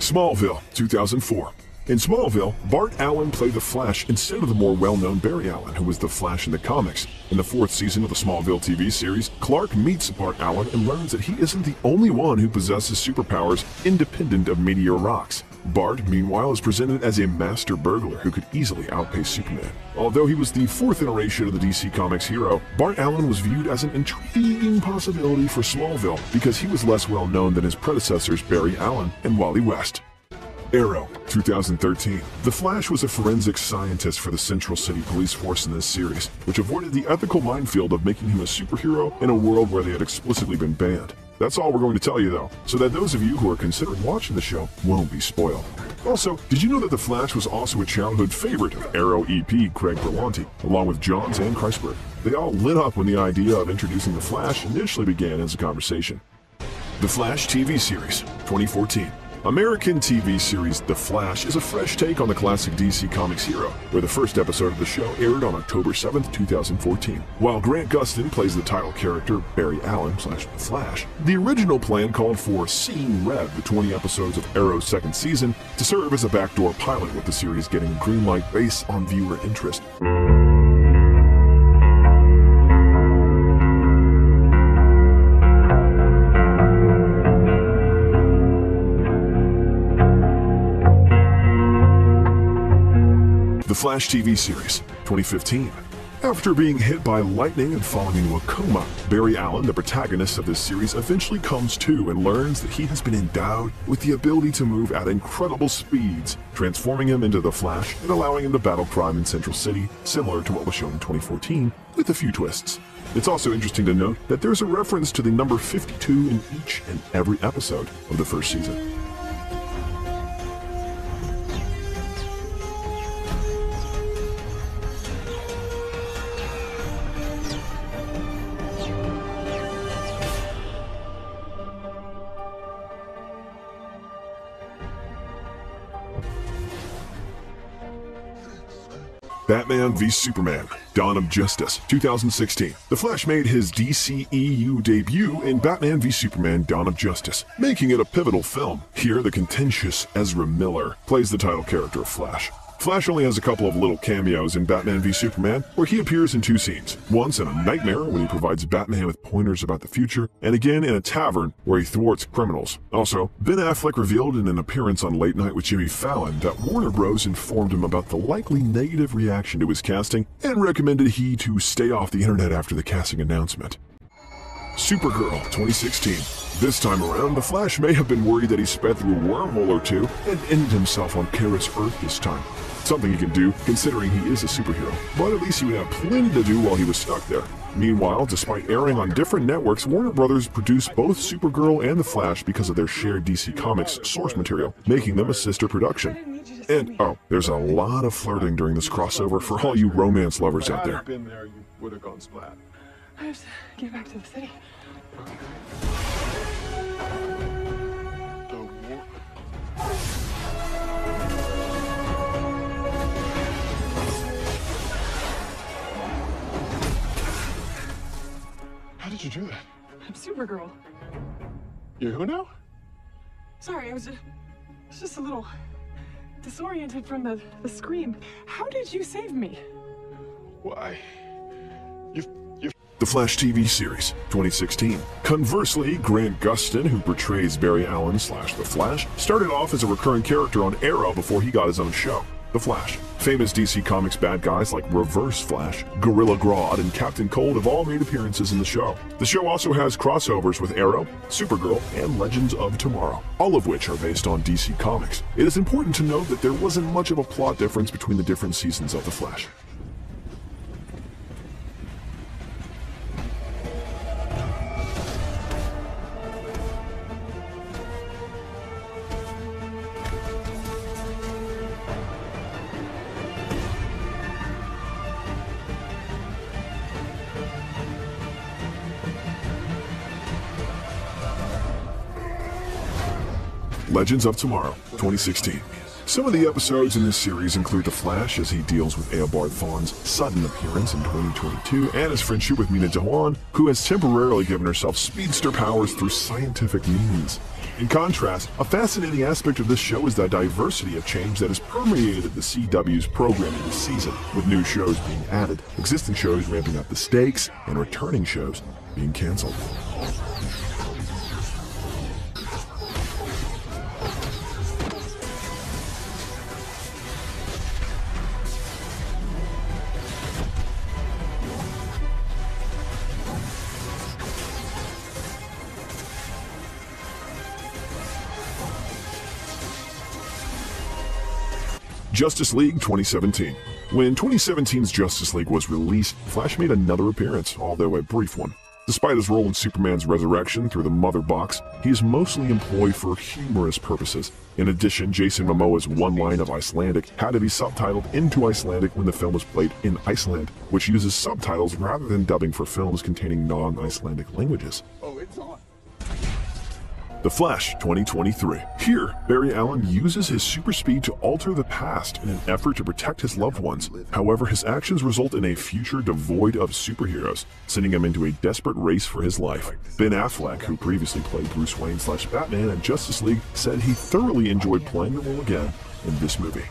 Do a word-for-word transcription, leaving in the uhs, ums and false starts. Smallville, two thousand four. In Smallville, Bart Allen played the Flash instead of the more well-known Barry Allen, who was the Flash in the comics. In the fourth season of the Smallville T V series, Clark meets Bart Allen and learns that he isn't the only one who possesses superpowers independent of meteor rocks. Bart, meanwhile, is presented as a master burglar who could easily outpace Superman. Although he was the fourth iteration of the D C Comics hero, Bart Allen was viewed as an intriguing possibility for Smallville because he was less well-known than his predecessors Barry Allen and Wally West. Arrow, two thousand thirteen. The Flash was a forensic scientist for the Central City Police Force in this series, which avoided the ethical minefield of making him a superhero in a world where they had explicitly been banned. That's all we're going to tell you though, so that those of you who are considering watching the show won't be spoiled. Also, did you know that The Flash was also a childhood favorite of Arrow E P Craig Berlanti, along with Johns and Kreisberg? They all lit up when the idea of introducing The Flash initially began as a conversation. The Flash T V series, twenty fourteen. American T V series The Flash is a fresh take on the classic D C Comics hero, where the first episode of the show aired on October seventh, two thousand fourteen. While Grant Gustin plays the title character, Barry Allen slash The Flash, the original plan called for Scene Red, the twenty episodes of Arrow's second season, to serve as a backdoor pilot, with the series getting a green light based on viewer interest. The Flash T V series, twenty fifteen. After being hit by lightning and falling into a coma, Barry Allen, the protagonist of this series, eventually comes to and learns that he has been endowed with the ability to move at incredible speeds, transforming him into the Flash and allowing him to battle crime in Central City, similar to what was shown in twenty fourteen, with a few twists. It's also interesting to note that there's a reference to the number fifty-two in each and every episode of the first season. Batman v Superman, Dawn of Justice, two thousand sixteen. The Flash made his D C E U debut in Batman v Superman, Dawn of Justice, making it a pivotal film. Here, the contentious Ezra Miller plays the title character of Flash. Flash only has a couple of little cameos in Batman v Superman, where he appears in two scenes. Once in a nightmare, when he provides Batman with pointers about the future, and again in a tavern, where he thwarts criminals. Also, Ben Affleck revealed in an appearance on Late Night with Jimmy Fallon that Warner Bros informed him about the likely negative reaction to his casting and recommended he to stay off the internet after the casting announcement. Supergirl, twenty sixteen. This time around, the Flash may have been worried that he sped through a wormhole or two and ended himself on Kara's Earth this time. Something he can do, considering he is a superhero, but at least he would have plenty to do while he was stuck there. Meanwhile, despite airing on different networks, Warner Bros. Produced both Supergirl and The Flash because of their shared D C Comics source material, making them a sister production. And, oh, there's a lot of flirting during this crossover for all you romance lovers out there. I have to get back to the city. How did you do that? I'm Supergirl. You're who now? Sorry, I was just, just a little disoriented from the, the scream. How did you save me? Why? You've... The Flash T V series, twenty sixteen. Conversely, Grant Gustin, who portrays Barry Allen slash The Flash, started off as a recurring character on Arrow before he got his own show, The Flash. Famous D C Comics bad guys like Reverse Flash, Gorilla Grodd, and Captain Cold have all made appearances in the show. The show also has crossovers with Arrow, Supergirl, and Legends of Tomorrow, all of which are based on D C Comics. It is important to note that there wasn't much of a plot difference between the different seasons of The Flash. Legends of Tomorrow, twenty sixteen. Some of the episodes in this series include The Flash as he deals with Eobard Thawne's sudden appearance in twenty twenty-two and his friendship with Mina Dewan, who has temporarily given herself speedster powers through scientific means. In contrast, a fascinating aspect of this show is the diversity of change that has permeated the C W's programming this season, with new shows being added, existing shows ramping up the stakes, and returning shows being canceled. Justice League twenty seventeen. When twenty seventeen's Justice League was released, Flash made another appearance, although a brief one. Despite his role in Superman's resurrection through the Mother Box, he is mostly employed for humorous purposes. In addition, Jason Momoa's one line of Icelandic had to be subtitled into Icelandic when the film was played in Iceland, which uses subtitles rather than dubbing for films containing non-Icelandic languages. Oh, it's on. The Flash twenty twenty-three. Here, Barry Allen uses his super speed to alter the past in an effort to protect his loved ones. However, his actions result in a future devoid of superheroes, sending him into a desperate race for his life. Ben Affleck, who previously played Bruce Wayne slash Batman in Justice League, said he thoroughly enjoyed playing the role again in this movie.